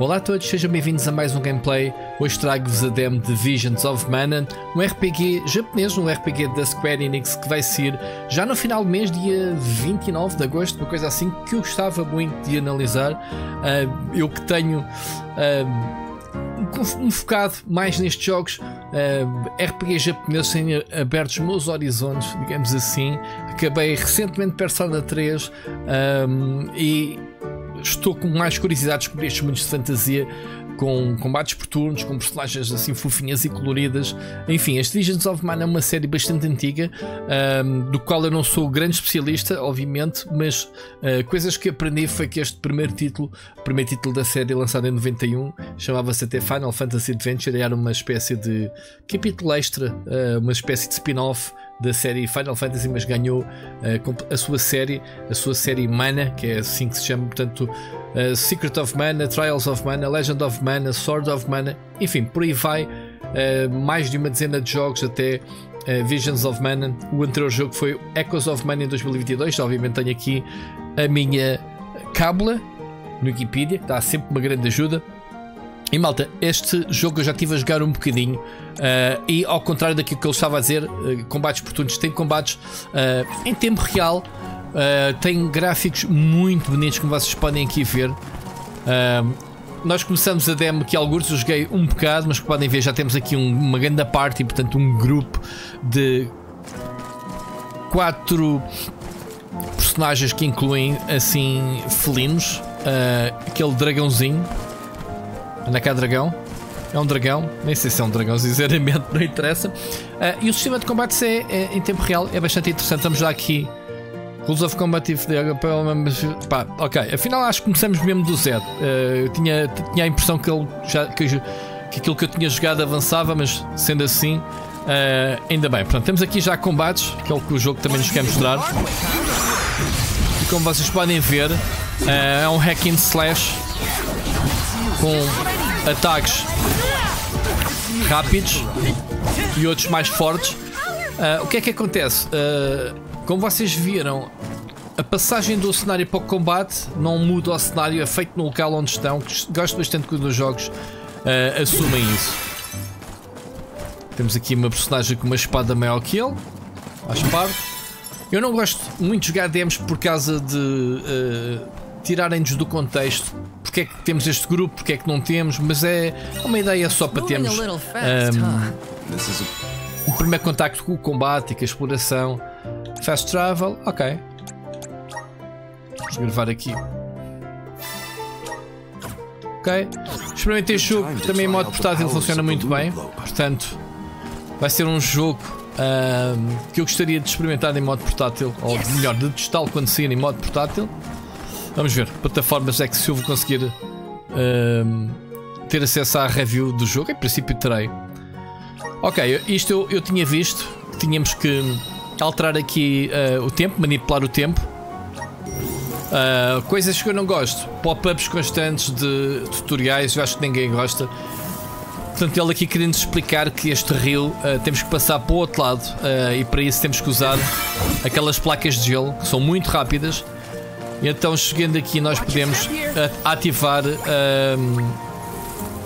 Olá a todos, sejam bem-vindos a mais um gameplay. Hoje trago-vos a demo de Visions of Mana, um RPG japonês, um RPG da Square Enix que vai sair já no final do mês, dia 29 de agosto, uma coisa assim que eu gostava muito de analisar. Eu que tenho me focado mais nestes jogos RPG japoneses, têm abertos meus horizontes, digamos assim. Acabei recentemente Persona 3 e estou com mais curiosidade de descobrir estes mundos de fantasia com combates por turnos, com personagens assim fofinhas e coloridas. Enfim, este Legends of Mana é uma série bastante antiga, do qual eu não sou grande especialista, obviamente, mas coisas que aprendi foi que este primeiro título da série, lançado em 91, chamava-se até Final Fantasy Adventure, era uma espécie de capítulo extra, uma espécie de spin-off da série Final Fantasy, mas ganhou a sua série Mana, que é assim que se chama, portanto Secret of Mana, Trials of Mana, Legends of Mana, Sword of Mana, enfim, por aí vai, mais de uma dezena de jogos até Visions of Mana. O anterior jogo foi Echoes of Mana em 2022, obviamente tenho aqui a minha cábula no Wikipedia, que dá sempre uma grande ajuda. E malta, este jogo eu já estive a jogar um bocadinho e ao contrário daquilo que eu estava a dizer, combates por turnos, tem combates em tempo real, tem gráficos muito bonitos, como vocês podem aqui ver. Nós começamos a demo que alguns eu joguei um bocado, mas como podem ver já temos aqui uma grande parte, e portanto um grupo de 4 personagens que incluem assim felinos, aquele dragãozinho. Anda cá, dragão. É um dragão. Nem sei se é um dragão, sinceramente, não interessa. E o sistema de combate é em tempo real, é bastante interessante. Vamos lá aqui. Rules of Combat. Pá, ok. Afinal, acho que começamos mesmo do zero. Eu tinha a impressão que aquilo que eu tinha jogado avançava, mas sendo assim, ainda bem. Portanto, temos aqui já combates, que é o que o jogo também nos quer mostrar. E como vocês podem ver, é um hack and slash, com ataques rápidos e outros mais fortes. O que é que acontece? Como vocês viram, a passagem do cenário para o combate não muda o cenário, é feito no local onde estão. Gosto bastante quando os jogos assumem isso. Temos aqui uma personagem com uma espada maior que ele, à espada. Eu não gosto muito de jogar demos por causa de tirarem-nos do contexto. Porque é que temos este grupo, porque é que não temos, mas é uma ideia só para termos o primeiro contacto com o combate e com a exploração. Fast travel, ok. Vamos gravar aqui. Ok. Experimentei este jogo, também em modo portátil funciona muito bem. Portanto, vai ser um jogo que eu gostaria de experimentar em modo portátil, ou melhor, de testá-lo quando sair em modo portátil. Vamos ver, plataformas é que se eu vou conseguir ter acesso à review do jogo, em princípio terei. Ok, isto eu tinha visto, que tínhamos que alterar aqui o tempo, manipular o tempo. Coisas que eu não gosto, pop-ups constantes de tutoriais, eu acho que ninguém gosta. Portanto, ele aqui querendo explicar que este rio temos que passar para o outro lado e para isso temos que usar aquelas placas de gelo, que são muito rápidas. Então, chegando aqui, nós podemos ativar.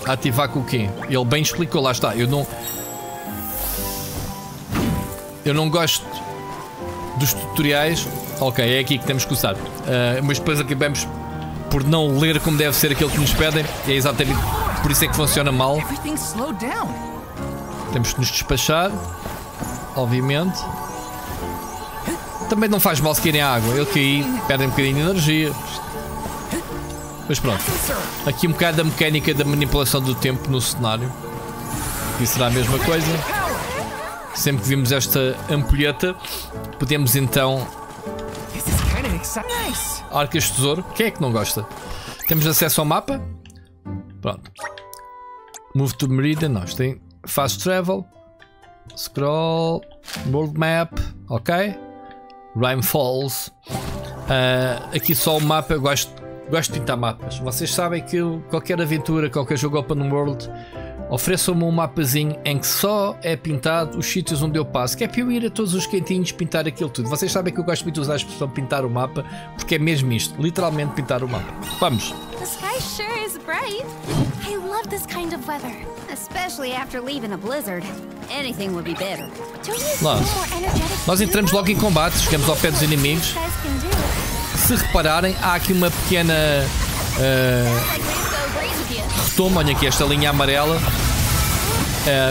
Ativar com o quê? Ele bem explicou, lá está. Eu não gosto dos tutoriais. Ok, é aqui que temos que usar. Mas depois acabamos por não ler como deve ser aquilo que nos pedem. É exatamente por isso é que funciona mal. Temos que nos despachar, obviamente. Também não faz mal se querem água, eu caí, perdem um bocadinho de energia. Mas pronto, aqui um bocado da mecânica da manipulação do tempo no cenário. Aqui será a mesma coisa. Sempre que vimos esta ampulheta, podemos então arcas de tesouro, quem é que não gosta? Temos acesso ao mapa. Pronto. Move to Merida, nós tem fast travel, scroll, world map, ok. Rhyme Falls. Aqui só o mapa, eu gosto de pintar mapas. Vocês sabem que qualquer aventura, qualquer jogo open world, ofereçam-me um mapazinho em que só é pintado os sítios onde eu passo, que é para eu ir a todos os cantinhos pintar aquilo tudo. Vocês sabem que eu gosto muito de usar a expressão pintar o mapa, porque é mesmo isto, literalmente pintar o mapa. Vamos! right? I love this kind of weather. Especially after leaving a blizzard. Anything would be better. Nós entramos logo em combate, chegamos ao pé dos inimigos. Se repararem, há aqui uma pequena retoma, olha aqui esta linha amarela,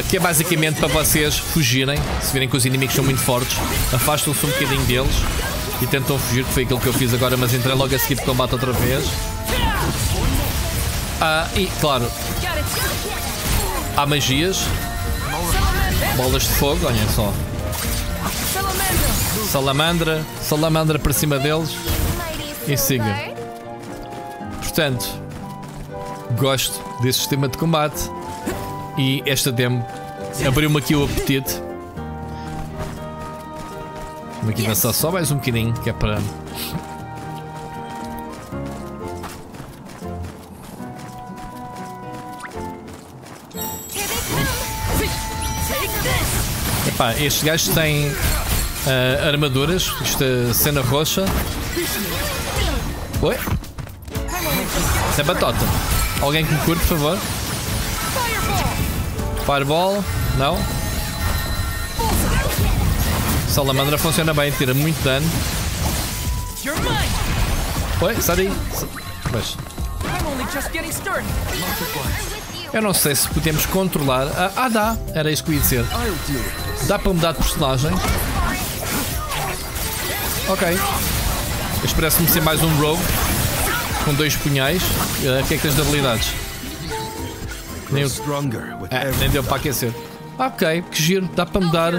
que é basicamente para vocês fugirem. Se virem que os inimigos são muito fortes, afastam-se um bocadinho deles e tentam fugir, que foi aquilo que eu fiz agora, mas entrei logo a seguir de combate outra vez. E claro, há magias, bolas de fogo, olhem só, salamandra para cima deles e siga. Portanto, gosto desse sistema de combate e esta demo abriu-me aqui o apetite. Vamos aqui avançar só mais um bocadinho, que é para... Epá, estes gajos têm armaduras, esta cena roxa. Oi? Isso é batota. Alguém que me curte, por favor? Fireball? Não? Salamandra funciona bem, tira muito dano. Oi? Sai daí. Mas... eu não sei se podemos controlar... Ah, dá! Era isso que eu ia dizer. Dá para mudar de personagem. Ok. Este parece-me ser mais um rogue. Com dois punhais. O que é que tens de habilidades? Nem deu para aquecer. Ok, que giro. Dá para mudar...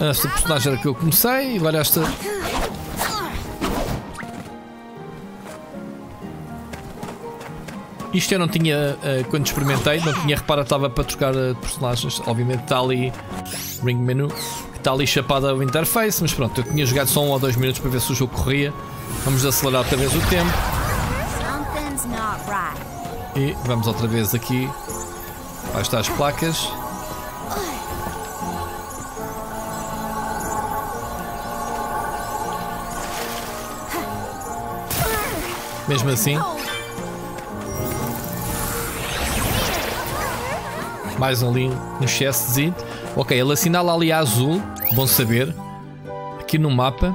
esta personagem era que eu comecei. E agora esta... Isto eu não tinha, quando experimentei, não tinha reparado, estava para trocar personagens. Obviamente está ali ring menu, está ali chapada o interface, mas pronto, eu tinha jogado só 1 ou 2 minutos para ver se o jogo corria. Vamos acelerar outra vez o tempo. E vamos outra vez aqui. Lá está as placas. Mesmo assim... mais ali um chestzinho. Ok, ele assinala ali a azul. Bom saber. Aqui no mapa.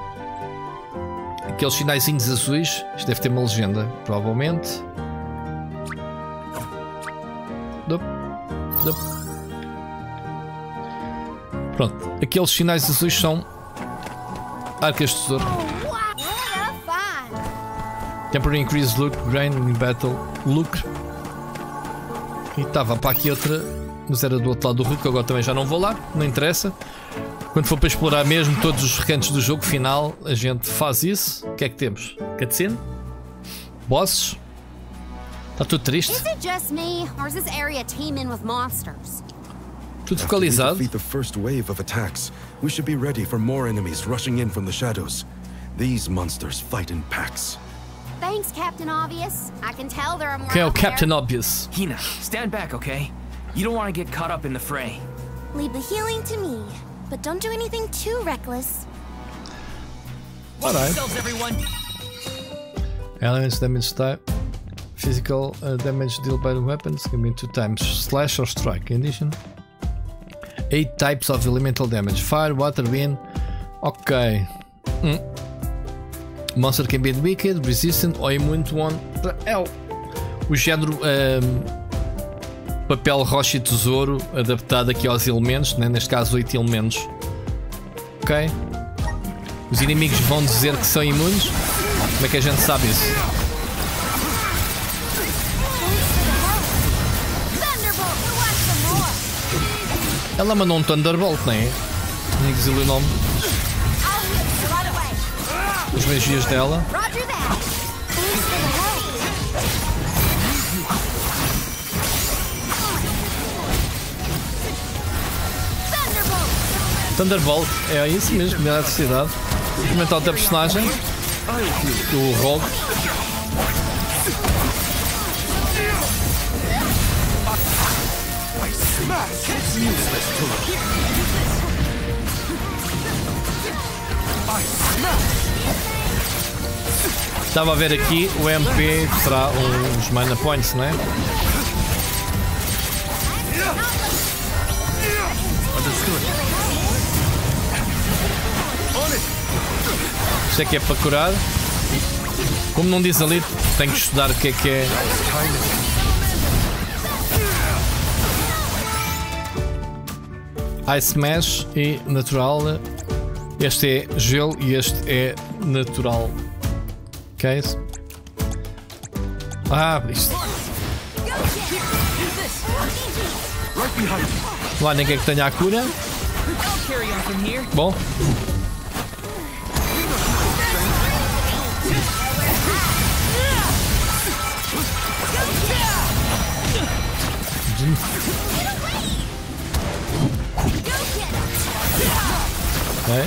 Aqueles sinaizinhos azuis. Isto deve ter uma legenda, provavelmente. Pronto. Aqueles sinais azuis são arcas de tesouro. Temporary increase look, grain, battle, look. E estava para aqui outra... mas era do outro lado do rio, que agora também já não vou lá, não interessa. Quando for para explorar mesmo todos os recantos do jogo final, a gente faz isso. O que é que temos? Cutscene? Bosses? Está tudo triste? Tudo focalizado? Quem é o Captain Obvious? Hina, stand back, ok? You don't want to get caught up in the fray. Leave the healing to me, but don't do anything too reckless. All right. Elements damage type, physical damage dealt by the weapons can be 2 times slash or strike. Condition. 8 types of elemental damage: fire, water, wind. Okay. Monster can be weakened, resistant, or immune to one. O género. Papel, rocha e tesouro, adaptado aqui aos elementos, né? Neste caso 8 elementos. Ok? Os inimigos vão dizer que são imunes? Como é que a gente sabe isso? Ela mandou um Thunderbolt, não é? Não dizia o nome. As magias dela. Thunderbolt, é isso mesmo, melhor necessidade. Experimentar outra personagem. O Rogue. Estava a ver aqui, o MP será uns Mana Points, não é? Isto é que é para curar. Como não diz ali, tenho que estudar o que é que é. Ice Smash e Natural. Este é gelo e este é natural. Ok? Ah, isto. Lá ninguém que tenha a cura. Bom. É.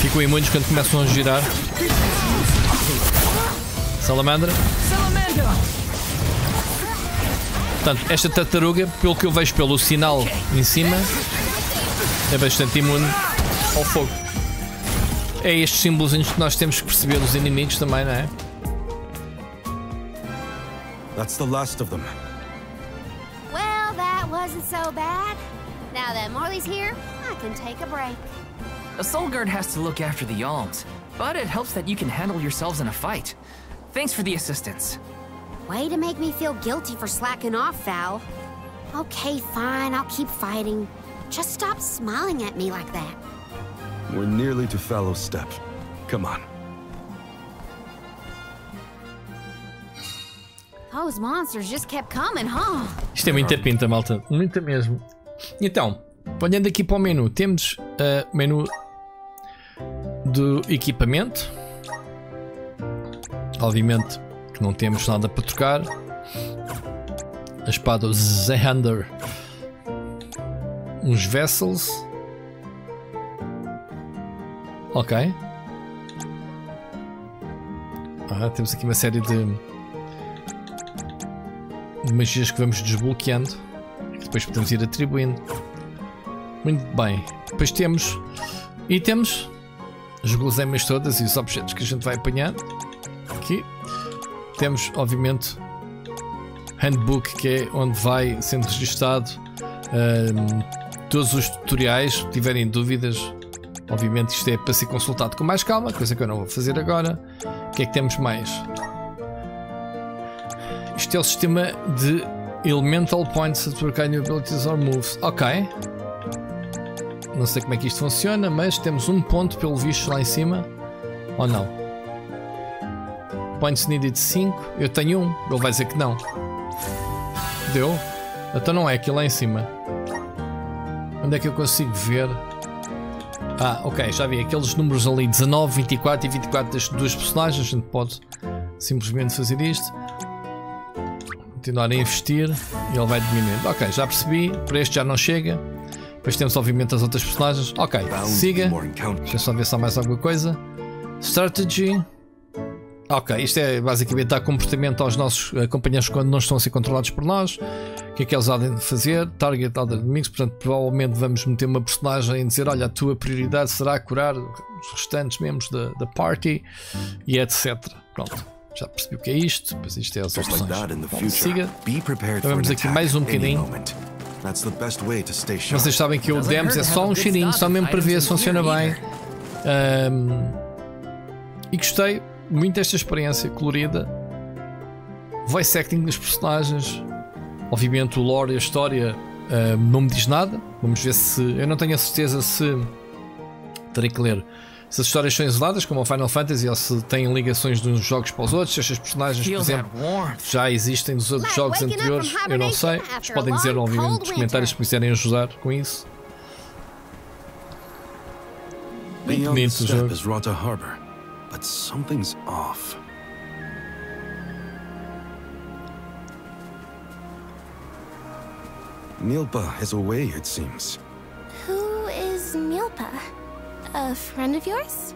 Ficam imunes quando começam a girar. Salamandra. Portanto, esta tartaruga, pelo que eu vejo pelo sinal em cima, é bastante imune ao fogo. É estes símbolos que nós temos que perceber dos inimigos também, não é? That's the last of them. Well, that wasn't so bad. Now that Morley's here, I can take a break. A soul guard has to look after the yawns, but it helps that you can handle yourselves in a fight. Thanks for the assistance. Way to make me feel guilty for slacking off, Val. Okay, fine, I'll keep fighting. Just stop smiling at me like that. We're nearly to Fallow Step. Come on. Those monsters just kept coming, huh? Isto é muita pinta, malta. Muita mesmo. Então, olhando aqui para o menu, temos o menu do equipamento. Obviamente que não temos nada para trocar. A espada Zander. Uns vessels. Ok. Ah, temos aqui uma série de magias que vamos desbloqueando. Depois podemos ir atribuindo. Muito bem. Depois temos itens, as guloseimas todas e os objetos que a gente vai apanhar. Aqui temos obviamente handbook, que é onde vai sendo registado todos os tutoriais. Se tiverem dúvidas, obviamente isto é para ser consultado com mais calma, coisa que eu não vou fazer agora. O que é que temos mais? Isto é o sistema de Elemental Points at Work Any Abilities or Moves. Ok. Não sei como é que isto funciona, mas temos um ponto pelo visto lá em cima. Ou não? Points needed 5. Eu tenho um. Ele vai dizer que não. Deu? Então não é aqui lá em cima. Onde é que eu consigo ver? Ah, ok. Já vi aqueles números ali. 19, 24 e 24 das duas personagens. A gente pode simplesmente fazer isto. Continuar a investir e ele vai diminuindo. Ok, já percebi, para este já não chega. Depois temos obviamente as outras personagens. Ok, siga. Deixa só ver se há mais alguma coisa. Strategy. Ok, isto é basicamente dar comportamento aos nossos companheiros quando não estão a ser controlados por nós. O que é que eles há de fazer? Target other enemies. Portanto, provavelmente vamos meter uma personagem e dizer: olha, a tua prioridade será curar os restantes membros da party e etc. Pronto. Já percebi o que é isto, pois isto é as opções. Bom, siga. Vamos aqui mais um bocadinho. Vocês sabem que o DEMS é só um cheirinho, só mesmo para ver se funciona bem. E gostei muito desta experiência colorida. Voice acting dos personagens. Obviamente o lore e a história não me diz nada. Vamos ver se... eu não tenho a certeza se... terei que ler. Se as histórias são isoladas, como o Final Fantasy, ou se têm ligações de uns jogos para os outros, se estas personagens, por exemplo, já existem dos outros jogos anteriores, eu não sei. Mas podem dizer, obviamente, nos comentários se quiserem ajudar com isso. Muito bonito o jogo. Rota Harbor, mas something's off. Milpa is away, it seems. Who is Milpa? A friend of yours?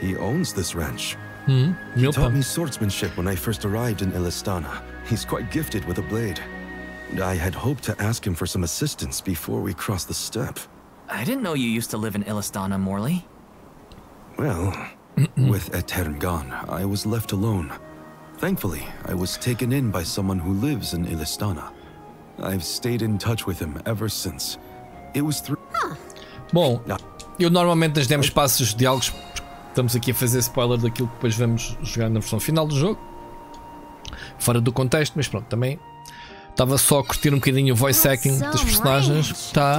He owns this ranch. He taught me swordsmanship when I first arrived in Ilistana. He's quite gifted with a blade. And I had hoped to ask him for some assistance before we crossed the steppe. I didn't know you used to live in Ilistana, Morley. Well, With Etern gone, I was left alone. Thankfully, I was taken in by someone who lives in Ilistana. I've stayed in touch with him ever since. It was through... Bom, eu normalmente nos demos espaços de diálogos. Estamos aqui a fazer spoiler daquilo que depois vamos jogar na versão final do jogo. Fora do contexto, mas pronto, também... Estava só a curtir um bocadinho o voice acting dos personagens. Está.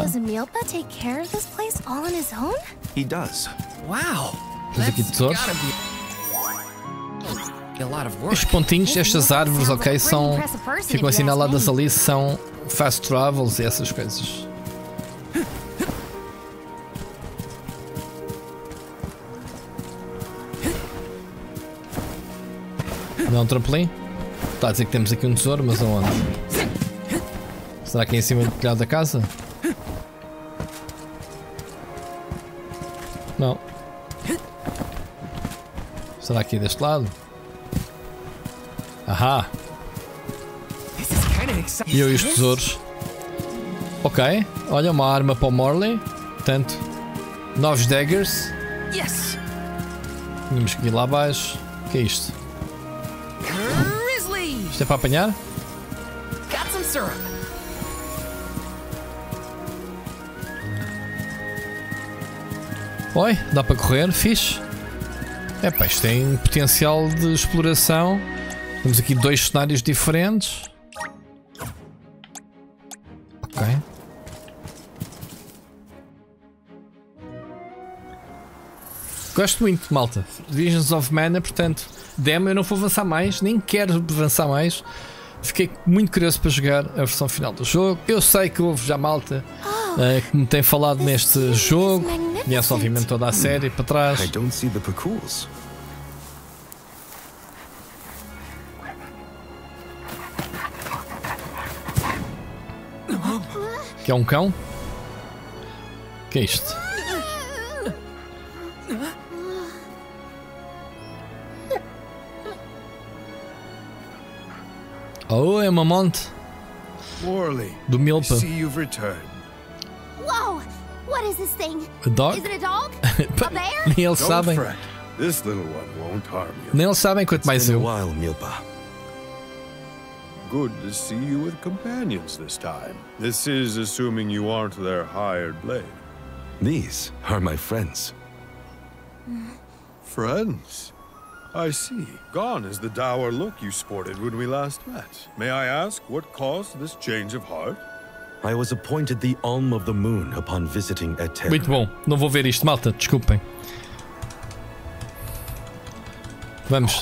Temos aqui tesouros. Estes pontinhos, estas árvores, ok, são. Ficam assinaladas ali, são fast travels e essas coisas. Não é um trampolim? Está a dizer que temos aqui um tesouro, mas aonde? Será que é em cima do telhado da casa? Não. Será que é deste lado? Ahá! E eu e os tesouros. Ok, olha, uma arma para o Morley. Portanto, 9 daggers. Tínhamos que ir lá abaixo. O que é isto? Isto é para apanhar? Oi, dá para correr, fixe. É pá, isto tem potencial de exploração. Temos aqui 2 cenários diferentes. Ok. Gosto muito, malta. Visions of Mana, portanto, demo, eu não vou avançar mais, nem quero avançar mais. Fiquei muito curioso para jogar a versão final do jogo. Eu sei que houve já malta que me tem falado neste jogo. Conheço obviamente toda a série para trás. Que é um cão? Que é isto? Oh, é uma monte do Milpa. A dog? Nem eles sabem. Nem eles sabem quanto mais eu. Good to see you with companions this time. This is assuming you aren't their hired blade. These are my friends. Friends? I see. Gone is the dour look you sported when we last met. May I ask what caused this change of heart? I was appointed the Alm of the Moon upon visiting Etern. Muito bom. Não vou ver isto, malta. Desculpem. Vamos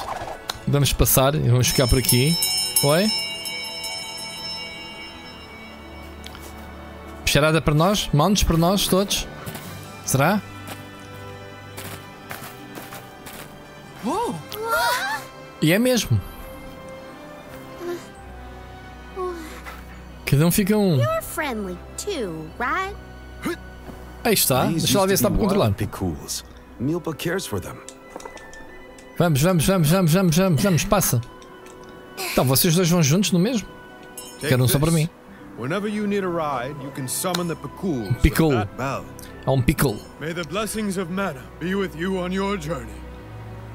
passar. Vamos ficar por aqui. Oi? Charada para nós? Mãos para nós todos? Será? E é mesmo. Cada um fica um. Aí está. Deixa lá ver se dá para controlar. Vamos, passa. Então vocês dois vão juntos no mesmo? Quero um só para mim. Pickle. Há um pickle. May the blessings of Mana be with you on your journey.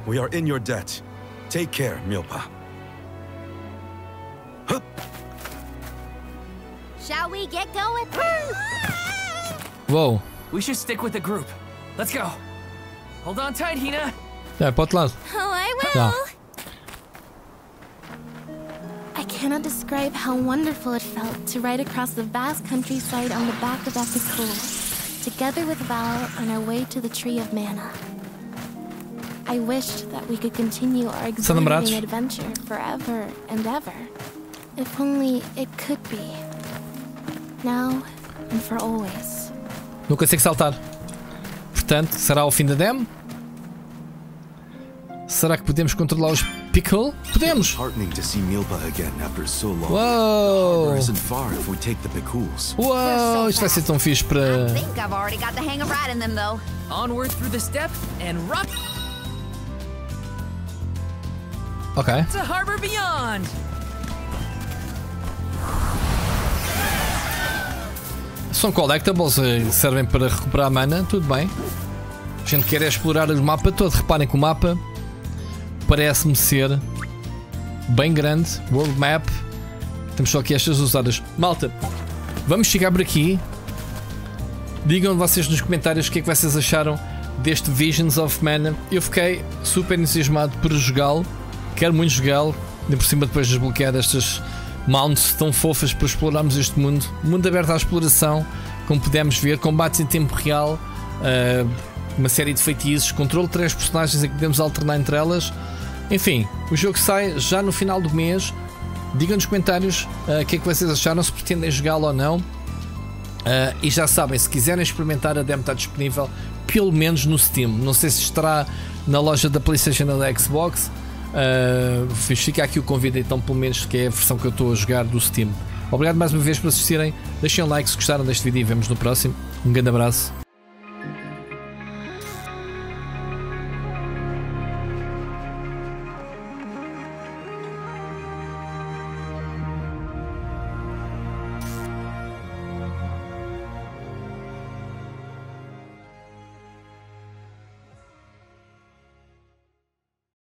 We are in your debt. Take care, Milpa. Shall we get going? Whoa. We should stick with the group. Let's go. Hold on tight, Hina. Yeah, pode lá. Oh, I will. I cannot describe how wonderful it felt to ride across the vast countryside on the back of Echoes, together with Val on our way to the Tree of Mana. I wished that we could continue our exhilarating adventure forever and ever. If only it could be. Now and for always. Não consigo saltar. Portanto, será o fim da demo? Será que podemos controlar os Pickle? Podemos! Uou! Uou! Isto vai ser tão fixe para... Ok. São collectibles, servem para recuperar mana, tudo bem. A gente quer é explorar o mapa todo. Reparem que o mapa parece-me ser bem grande. World Map. Temos só aqui estas usadas. Malta, vamos chegar por aqui. Digam vocês nos comentários o que é que vocês acharam deste Visions of Mana. Eu fiquei super entusiasmado por jogá-lo. Quero muito jogá-lo. E por cima depois desbloquear estas mounts tão fofas para explorarmos este mundo. Mundo aberto à exploração, como pudemos ver. Combates em tempo real. Uma série de feitiços. Controle de 3 personagens em que podemos alternar entre elas. Enfim, o jogo sai já no final do mês. Digam nos comentários o que é que vocês acharam, se pretendem jogá-lo ou não. E já sabem, se quiserem experimentar, a demo está disponível pelo menos no Steam. Não sei se estará na loja da PlayStation ou da Xbox. Fica aqui o convite então, pelo menos que é a versão que eu estou a jogar do Steam. Obrigado mais uma vez por assistirem. Deixem um like se gostaram deste vídeo e vemos no próximo. Um grande abraço